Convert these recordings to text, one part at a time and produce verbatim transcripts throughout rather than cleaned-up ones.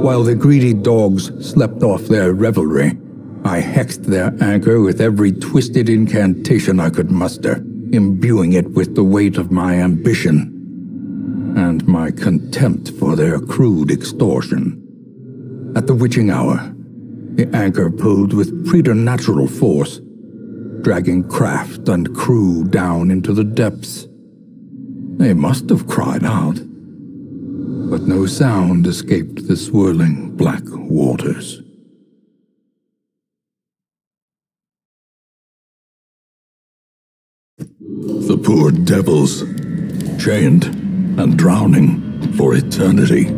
while the greedy dogs slept off their revelry. I hexed their anchor with every twisted incantation I could muster, imbuing it with the weight of my ambition and my contempt for their crude extortion. At the witching hour, the anchor pulled with preternatural force, dragging craft and crew down into the depths. They must have cried out, but no sound escaped the swirling black waters. The poor devils, chained and drowning for eternity.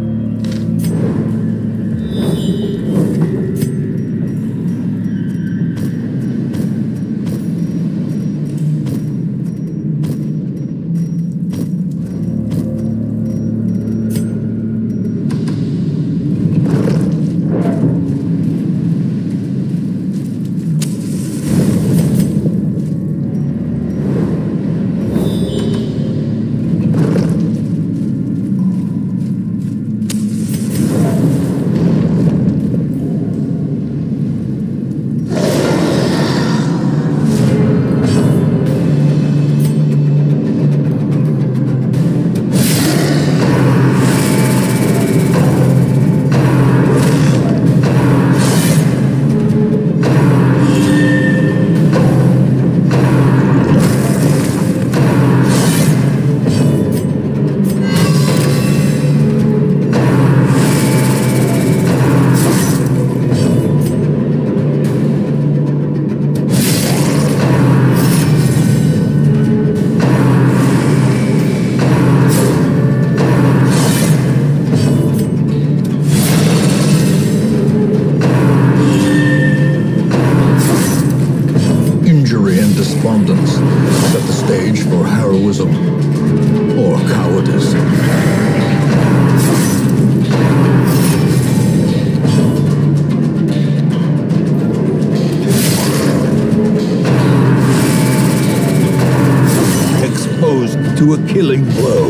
To a killing blow.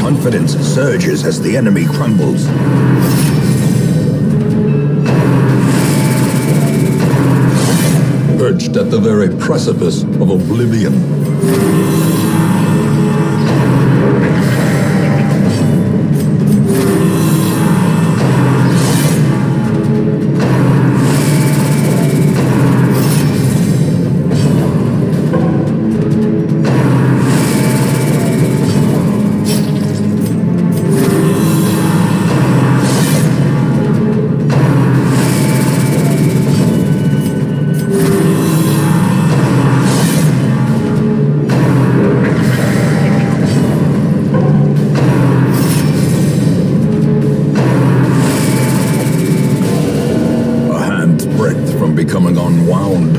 Confidence surges as the enemy crumbles. Perched at the very precipice of oblivion. Becoming unwound,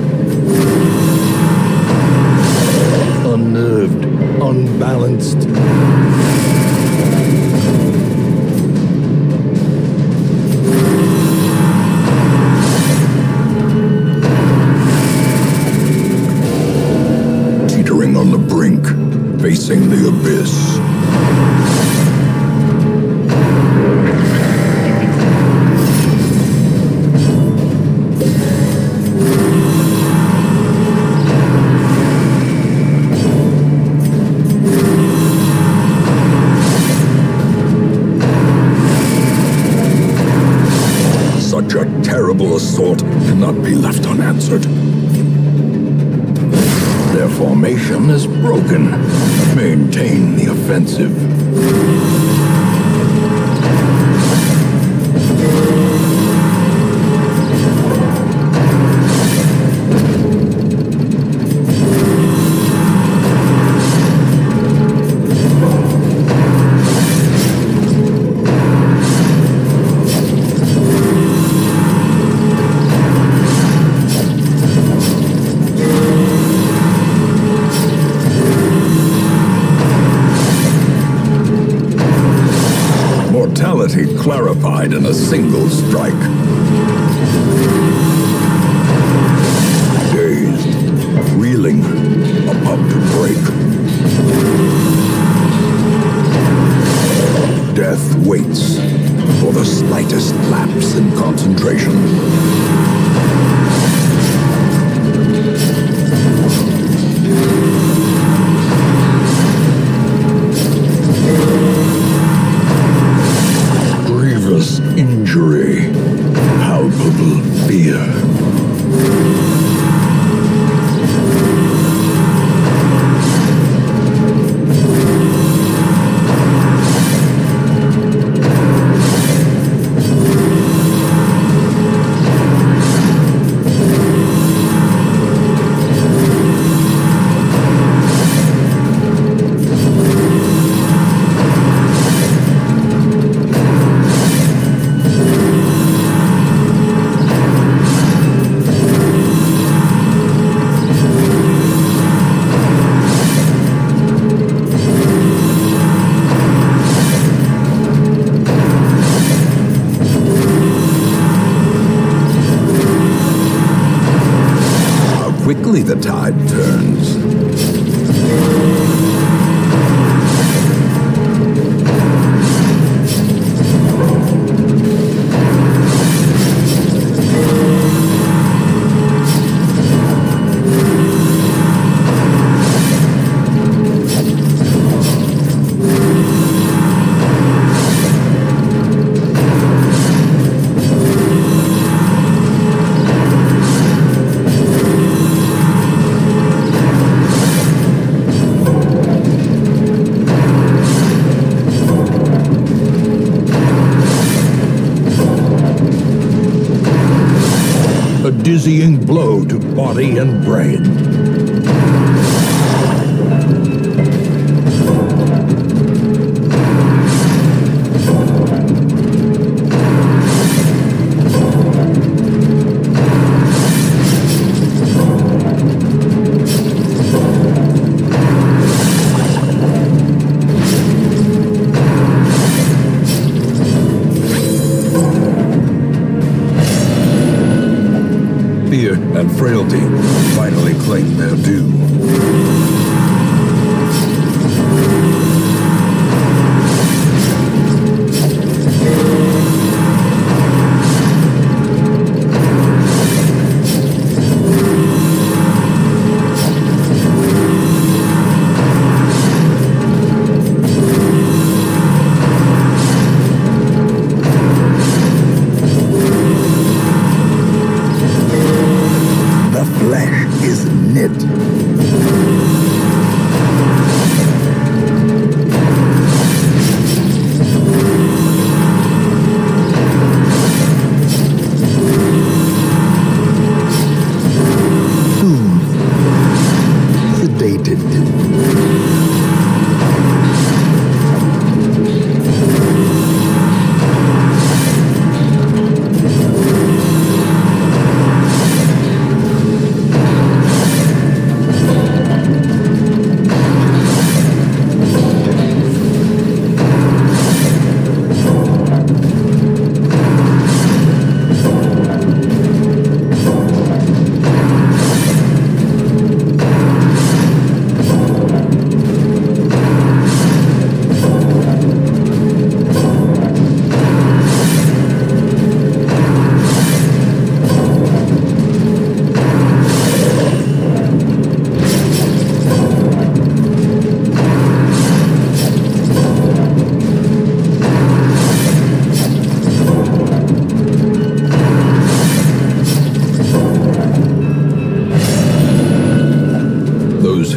unnerved, unbalanced. Teetering on the brink, facing the abyss. Such a terrible assault cannot be left unanswered. Their formation is broken. Maintain the offensive. clarified in a single strike. Dazed, reeling, about to break. Death waits for the slightest lapse in concentration. Injury, palpable fear. Quickly the tide turns. A dizzying blow to body and brain. Fear and frailty finally claim their due.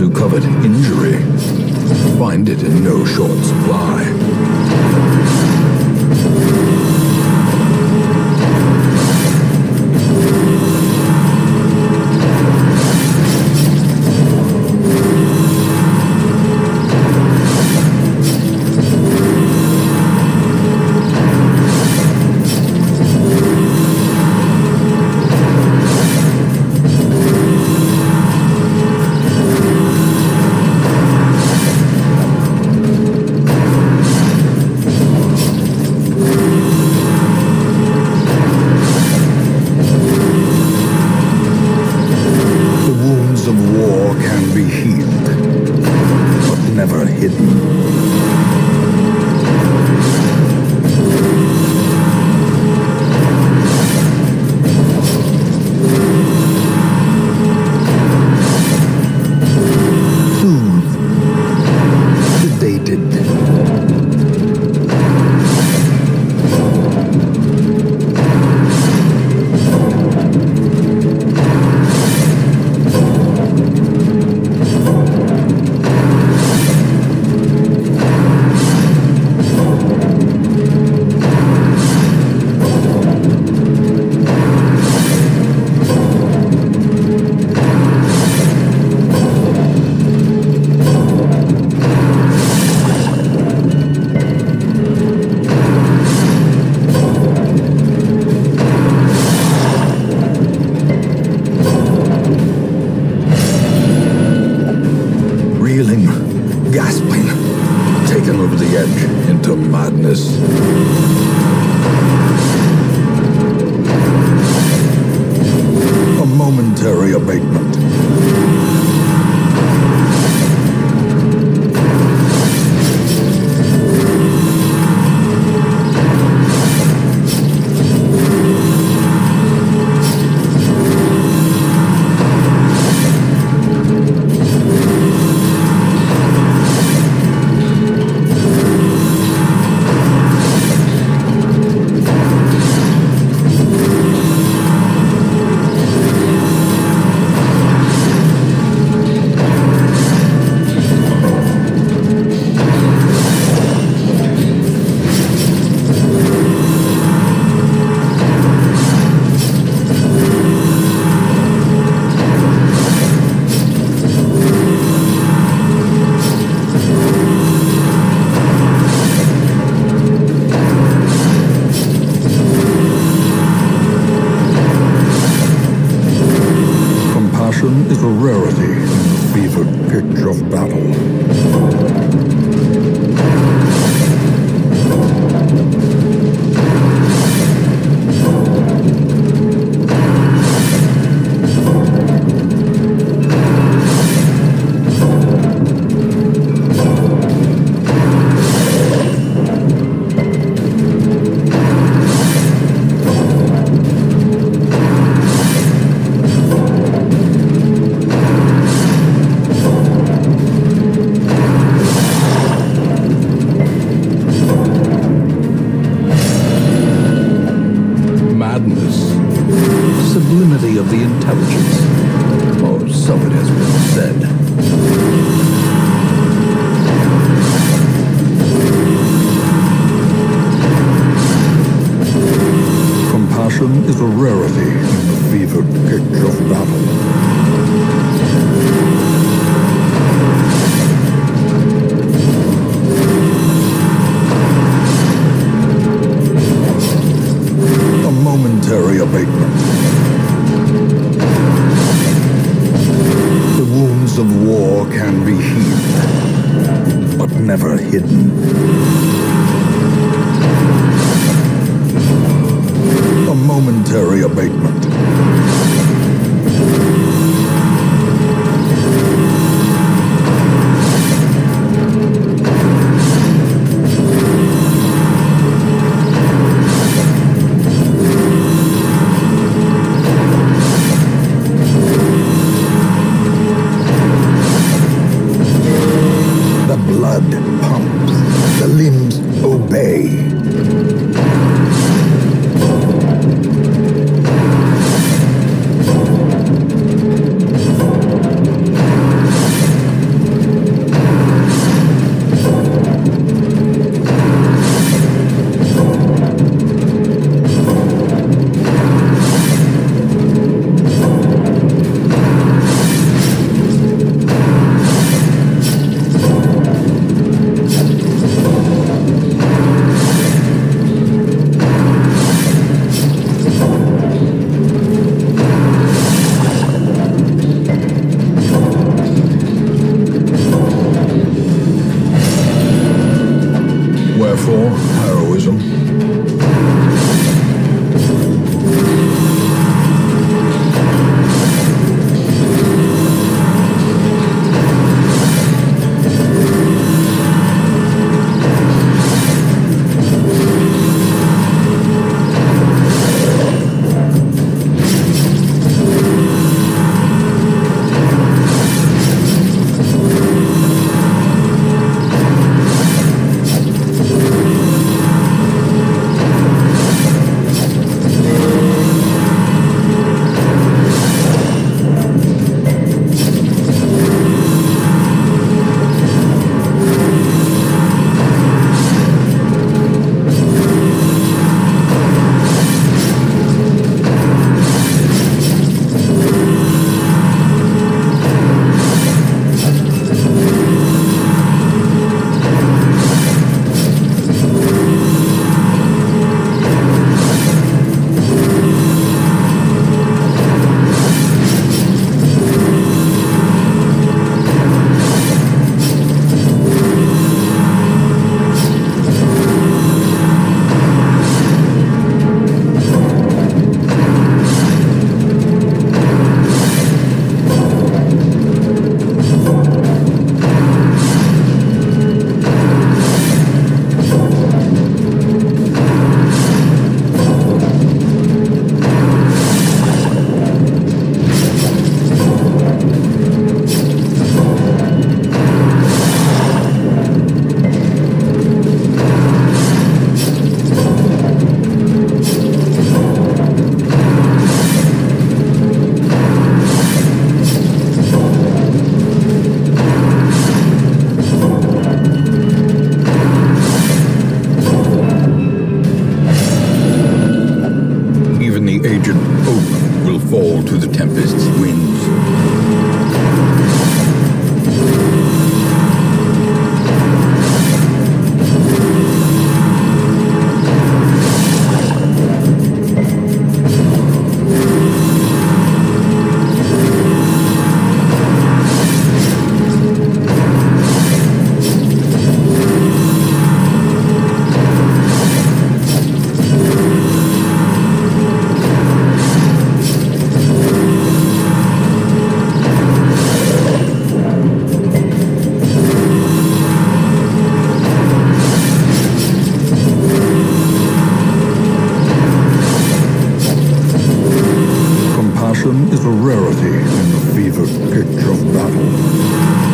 Who covet injury find it in no short supply. sketch into madness. A momentary abatement. Is a rarity in the fevered pitch of battle. Sublimity of the intelligence, or so it has been said. Compassion is a rarity in the fevered pitch of battle. A momentary abatement. Of war can be healed, but never hidden. A momentary abatement. Obey. is a rarity in the fevered pitch of battle.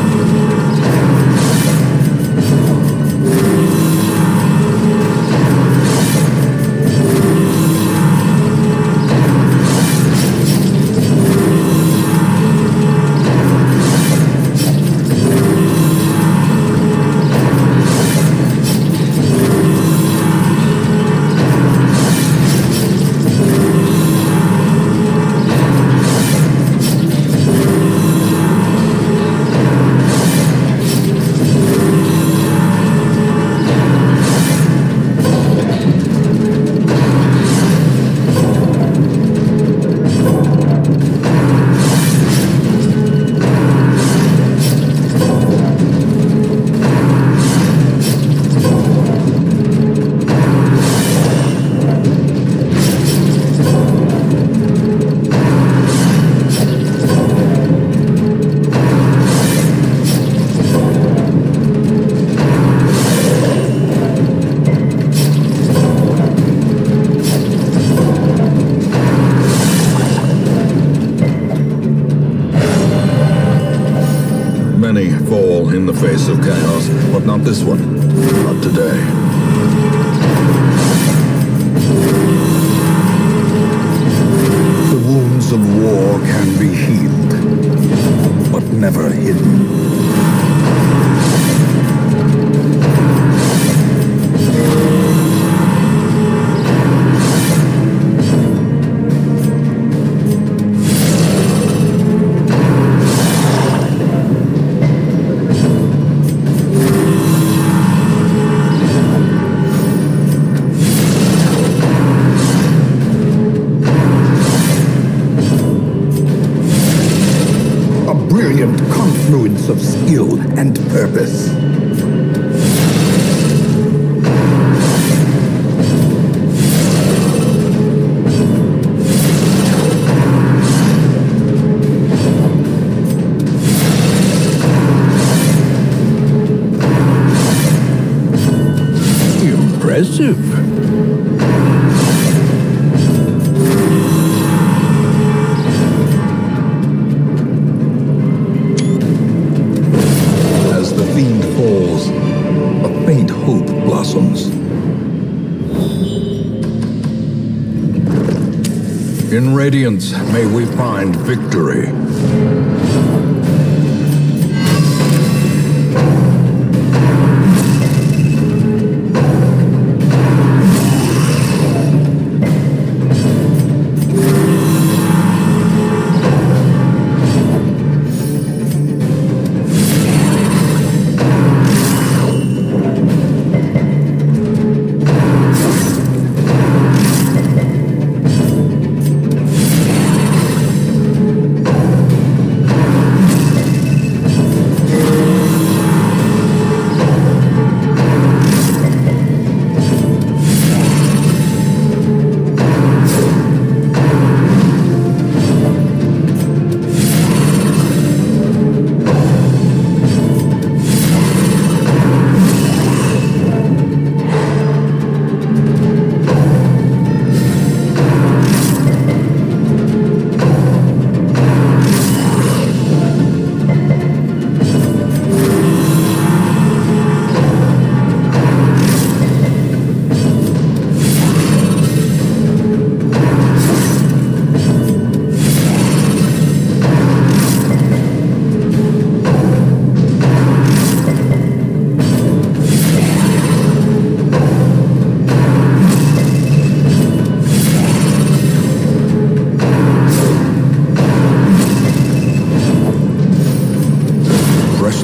Many fall in the face of chaos, but not this one. Not today. Confluence of skill and purpose. Impressive. In radiance, may we find victory.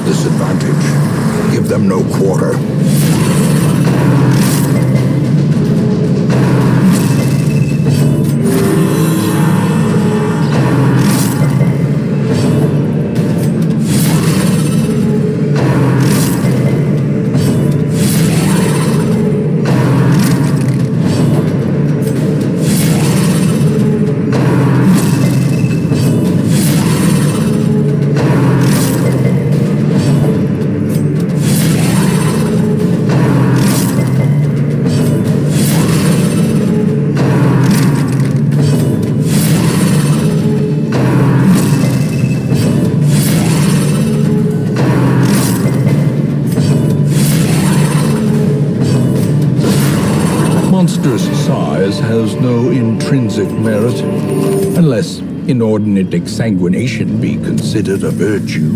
Disadvantage. Give them no quarter. size has no intrinsic merit, unless inordinate exsanguination be considered a virtue.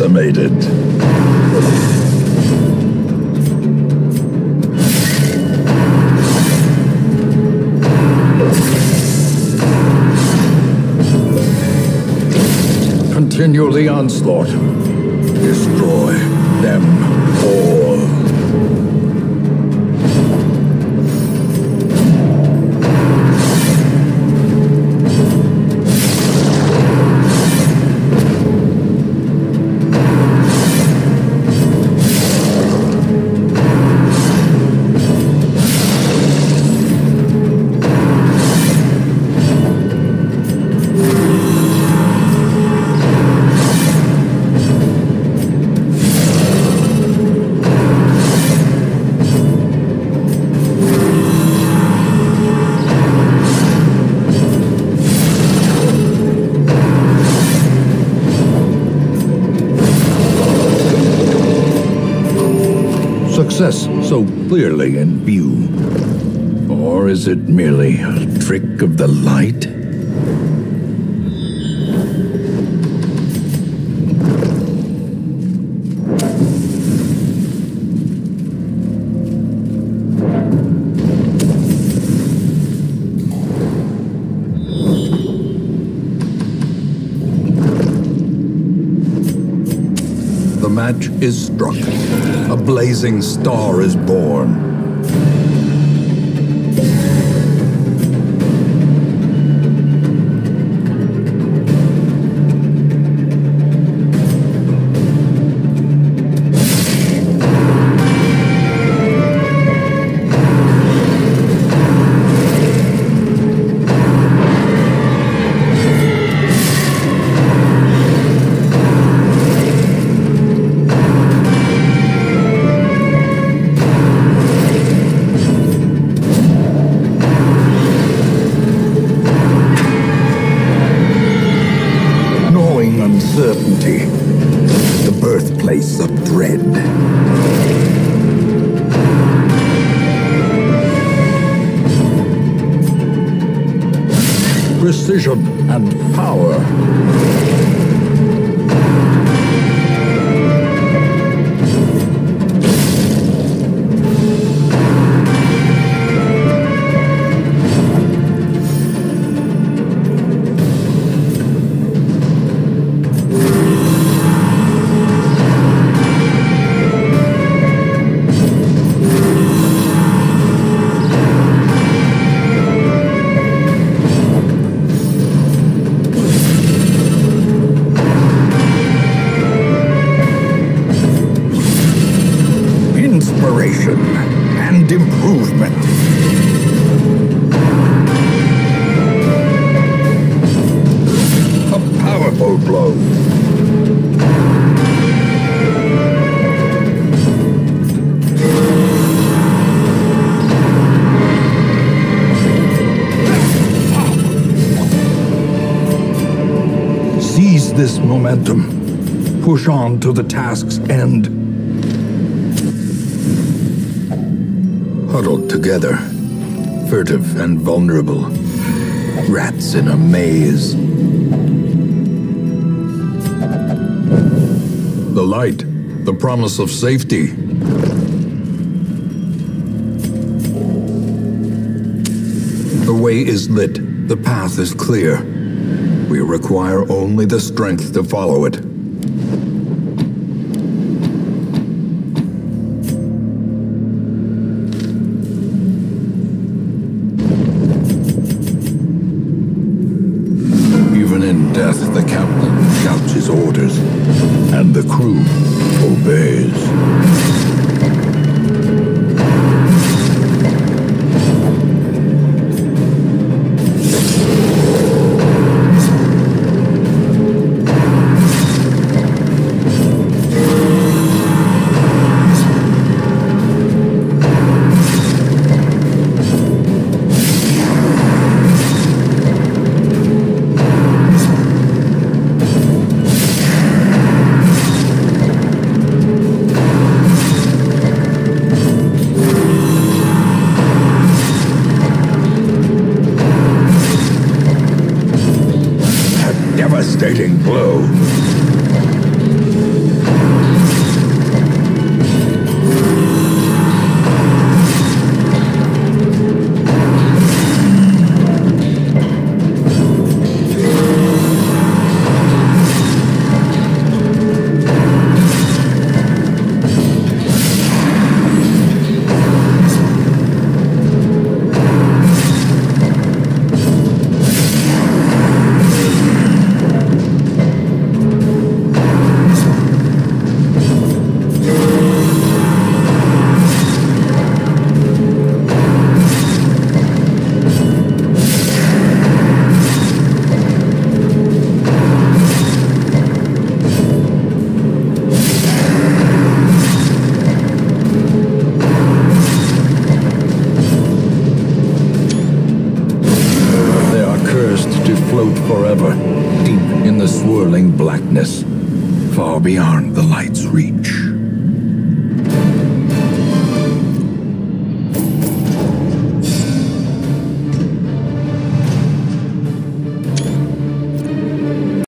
Decimated. Continue the onslaught. Destroy them all. Success so clearly in view, or is it merely a trick of the light? The match is struck. A blazing star is born. Uncertainty, the birthplace of dread. Precision and power. And improvement. A powerful blow. Seize this momentum. Push on to the task's end. Huddled together, furtive and vulnerable, rats in a maze. The light, the promise of safety. The way is lit, the path is clear. We require only the strength to follow it. The captain shouts his orders, and the crew obeys. Devastating blow. Forever, deep in the swirling blackness, far beyond the light's reach.